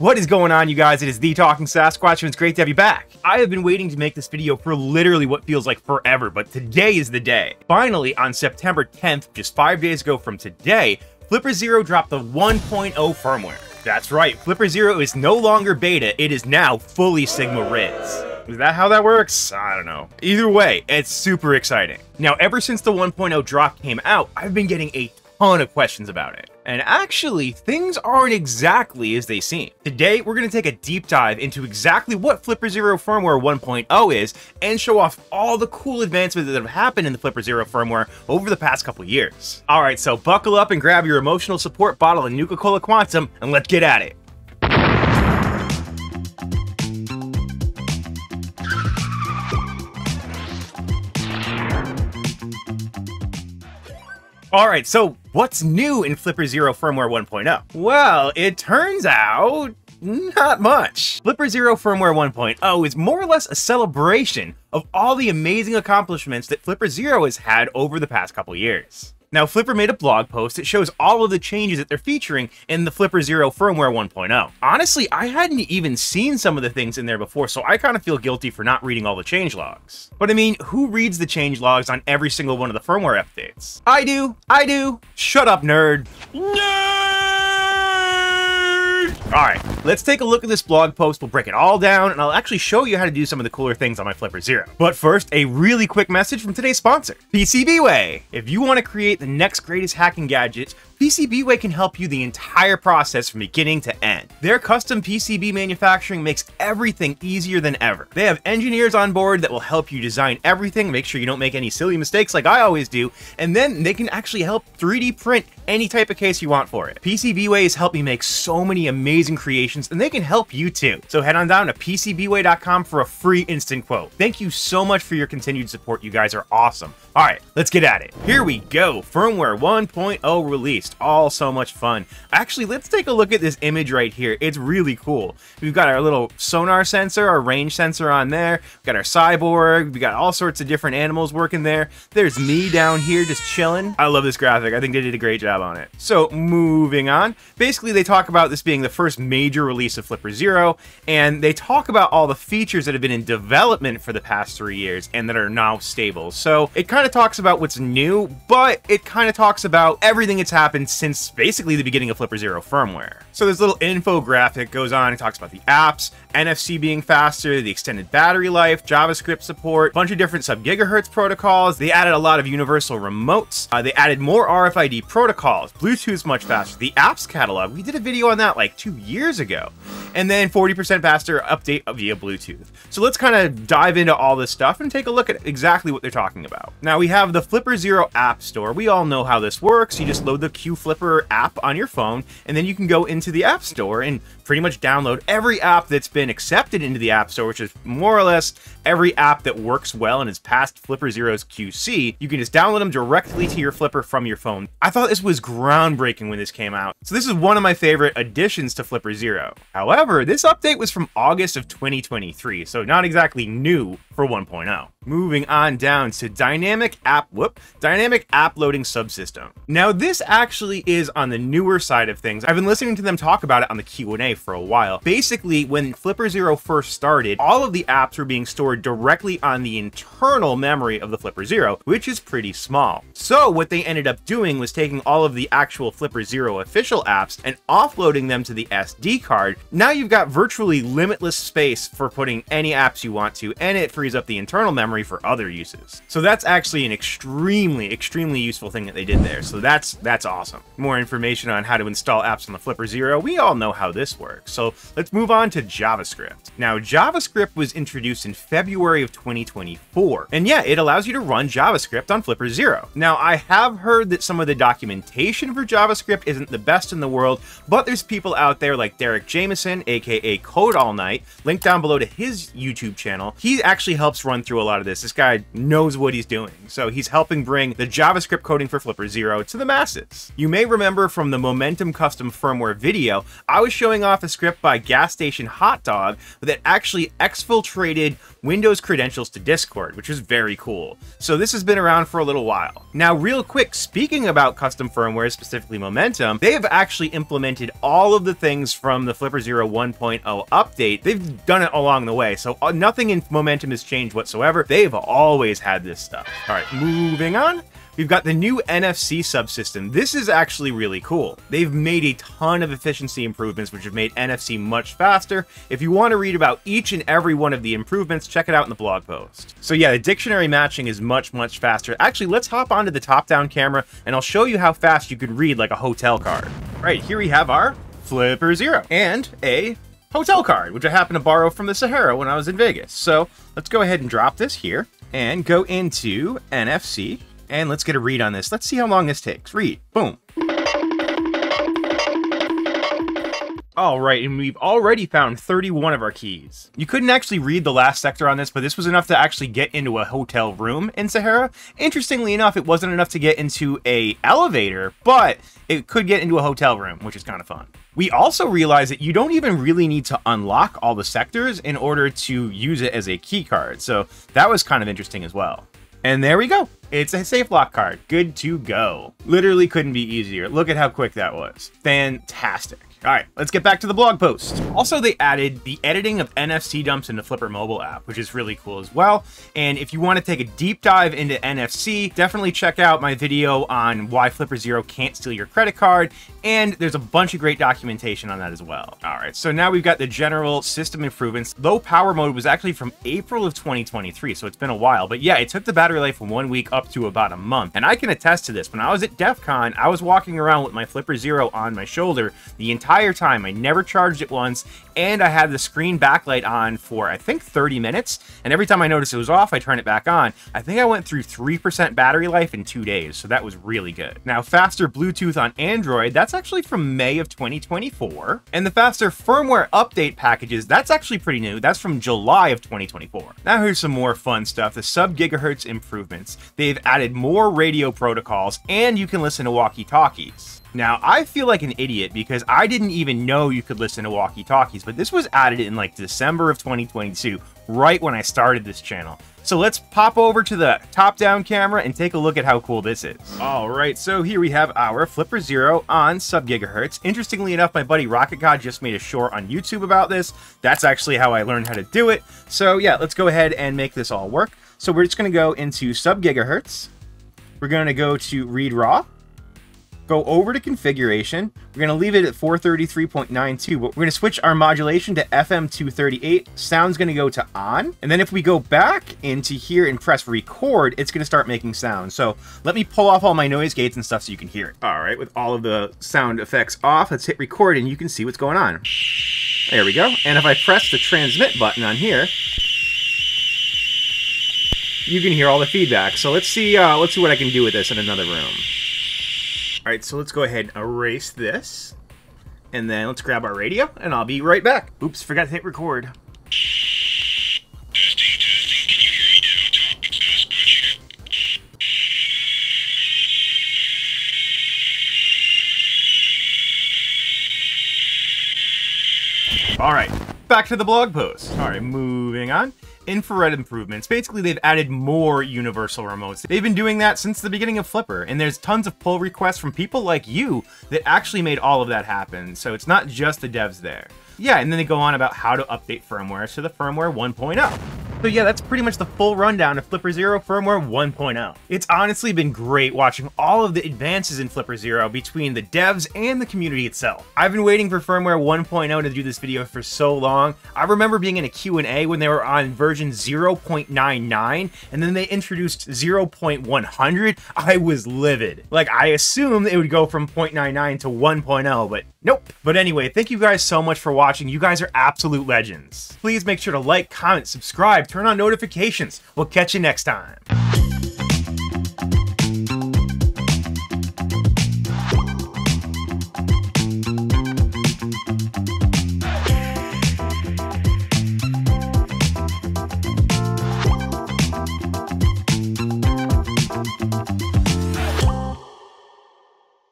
What is going on, you guys? It is the Talking Sasquatch, and it's great to have you back. I have been waiting to make this video for literally what feels like forever, but today is the day. Finally, on September 10th, just 5 days ago from today, Flipper Zero dropped the 1.0 firmware. That's right, Flipper Zero is no longer beta, it is now fully Sigma Riz. Is that how that works? I don't know. Either way, it's super exciting. Now, ever since the 1.0 drop came out, I've been getting a ton of questions about it. And actually, things aren't exactly as they seem. Today, we're going to take a deep dive into exactly what Flipper Zero firmware 1.0 is and show off all the cool advancements that have happened in the Flipper Zero firmware over the past couple years. All right, so buckle up and grab your emotional support bottle of Nuka-Cola Quantum and let's get at it. All right, so what's new in Flipper Zero firmware 1.0? Well, it turns out, not much. Flipper Zero firmware 1.0 is more or less a celebration of all the amazing accomplishments that Flipper Zero has had over the past couple years. Now, Flipper made a blog post that shows all of the changes that they're featuring in the Flipper Zero firmware 1.0. Honestly, I hadn't even seen some of the things in there before, so I kind of feel guilty for not reading all the changelogs. But I mean, who reads the changelogs on every single one of the firmware updates? I do. Shut up, nerd. Alright, let's take a look at this blog post, we'll break it all down, and I'll actually show you how to do some of the cooler things on my Flipper Zero. But first, a really quick message from today's sponsor, PCBWay. If you want to create the next greatest hacking gadgets, PCBWay can help you the entire process from beginning to end. Their custom PCB manufacturing makes everything easier than ever. They have engineers on board that will help you design everything, make sure you don't make any silly mistakes like I always do, and then they can actually help 3D print any type of case you want for it. PCBWay has helped me make so many amazing creations, and they can help you too. So head on down to PCBWay.com for a free instant quote. Thank you so much for your continued support. You guys are awesome. All right, let's get at it. Here we go. Firmware 1.0 release. All so much fun. Actually, let's take a look at this image right here. It's really cool. We've got our little sonar sensor, our range sensor on there. We've got our cyborg. We've got all sorts of different animals working there. There's me down here just chilling. I love this graphic. I think they did a great job on it. So moving on, basically they talk about this being the first major release of Flipper Zero, and they talk about all the features that have been in development for the past 3 years and that are now stable. So it kind of talks about what's new, but it kind of talks about everything that's happened since basically the beginning of Flipper Zero firmware. So this little infographic goes on and talks about the apps, NFC being faster, the extended battery life, JavaScript support, a bunch of different sub-gigahertz protocols. They added a lot of universal remotes. They added more RFID protocols, Bluetooth's much faster, the apps catalog. We did a video on that like 2 years ago. And then 40% faster update via Bluetooth. So let's kind of dive into all this stuff and take a look at exactly what they're talking about. Now we have the Flipper Zero App Store. We all know how this works. You just load the QFlipper app on your phone, and then you can go into the App Store and pretty much download every app that's been accepted into the App Store, which is more or less every app that works well and is past Flipper Zero's QC. You can just download them directly to your Flipper from your phone. I thought this was groundbreaking when this came out. So this is one of my favorite additions to Flipper Zero. However, this update was from August of 2023, so not exactly new for 1.0. Moving on down to dynamic app loading subsystem. Now this actually is on the newer side of things. I've been listening to them talk about it on the Q&A for a while. Basically, when Flipper Zero first started, all of the apps were being stored directly on the internal memory of the Flipper Zero, which is pretty small. So what they ended up doing was taking all of the actual Flipper Zero official apps and offloading them to the SD card. Now you've got virtually limitless space for putting any apps you want to, and it frees up the internal memory for other uses. So that's actually an extremely useful thing that they did there. So that's awesome. More information on how to install apps on the Flipper Zero. We all know how this works. So let's move on to JavaScript. Now JavaScript was introduced in February of 2024. And yeah, it allows you to run JavaScript on Flipper Zero. Now I have heard that some of the documentation for JavaScript isn't the best in the world, but there's people out there like Derek Jameson, AKA Code All Night, linked down below to his YouTube channel. He actually helps run through a lot of of this. This guy knows what he's doing. So he's helping bring the JavaScript coding for Flipper Zero to the masses. You may remember from the Momentum custom firmware video, I was showing off a script by Gas Station Hot Dog that actually exfiltrated Windows credentials to Discord, which was very cool. So this has been around for a little while. Now, real quick, speaking about custom firmware, specifically Momentum, they have actually implemented all of the things from the Flipper Zero 1.0 update. They've done it along the way, so nothing in Momentum has changed whatsoever. They've always had this stuff. All right, moving on. We've got the new NFC subsystem. This is actually really cool. They've made a ton of efficiency improvements, which have made NFC much faster. If you want to read about each and every one of the improvements, check it out in the blog post. So yeah, the dictionary matching is much, much faster. Actually, let's hop onto the top-down camera, and I'll show you how fast you can read like a hotel card. All right, here we have our Flipper Zero and a hotel card, which I happen to borrow from the Sahara when I was in Vegas. So let's go ahead and drop this here and go into NFC. And let's get a read on this. Let's see how long this takes. Read. Boom. All right, and we've already found 31 of our keys. You couldn't actually read the last sector on this, but this was enough to actually get into a hotel room in Sahara. Interestingly enough, it wasn't enough to get into an elevator, but it could get into a hotel room, which is kind of fun. We also realized that you don't even really need to unlock all the sectors in order to use it as a key card. So that was kind of interesting as well. And there we go. It's a safe lock card. Good to go. Literally couldn't be easier. Look at how quick that was. Fantastic. All right, let's get back to the blog post. Also, they added the editing of NFC dumps in the Flipper mobile app, which is really cool as well. And if you want to take a deep dive into NFC, definitely check out my video on why Flipper Zero can't steal your credit card. And there's a bunch of great documentation on that as well. All right, so now we've got the general system improvements. Low power mode was actually from April of 2023, so it's been a while. But yeah, it took the battery life from 1 week up to about a month. And I can attest to this. When I was at DEF CON, I was walking around with my Flipper Zero on my shoulder the entire time. I never charged it once, and I had the screen backlight on for, I think, 30 minutes. And every time I noticed it was off, I turned it back on. I think I went through 3% battery life in 2 days, so that was really good. Now, faster Bluetooth on Android, that's actually from May of 2024. And the faster firmware update packages, that's actually pretty new. That's from July of 2024. Now here's some more fun stuff, the sub-gigahertz improvements. They've added more radio protocols, and you can listen to walkie-talkies. Now, I feel like an idiot because I didn't even know you could listen to walkie-talkies, but this was added in like December of 2022, right when I started this channel. So let's pop over to the top-down camera and take a look at how cool this is. All right, so here we have our Flipper Zero on sub-gigahertz. Interestingly enough, my buddy RocketGod just made a short on YouTube about this. That's actually how I learned how to do it. So yeah, let's go ahead and make this all work. So we're just gonna go into sub-gigahertz. We're gonna go to read raw. Go over to configuration. We're gonna leave it at 433.92, but we're gonna switch our modulation to FM 238. Sound's gonna go to on. And then if we go back into here and press record, it's gonna start making sound. So let me pull off all my noise gates and stuff so you can hear it. All right, with all of the sound effects off, let's hit record and you can see what's going on. There we go. And if I press the transmit button on here, you can hear all the feedback. So let's see what I can do with this in another room. All right, so let's go ahead and erase this. And then let's grab our radio, and I'll be right back. Oops, forgot to hit record. All right, back to the blog post. All right, moving on. Infrared improvements. Basically, they've added more universal remotes. They've been doing that since the beginning of Flipper, and there's tons of pull requests from people like you that actually made all of that happen. So it's not just the devs there. Yeah, and then they go on about how to update firmware to the firmware 1.0. So yeah, that's pretty much the full rundown of Flipper Zero firmware 1.0. It's honestly been great watching all of the advances in Flipper Zero between the devs and the community itself. I've been waiting for firmware 1.0 to do this video for so long. I remember being in a Q&A when they were on version 0.99, and then they introduced 0.100. I was livid. Like, I assumed it would go from 0.99 to 1.0, but nope. But anyway, thank you guys so much for watching. You guys are absolute legends. Please make sure to like, comment, subscribe, turn on notifications. We'll catch you next time.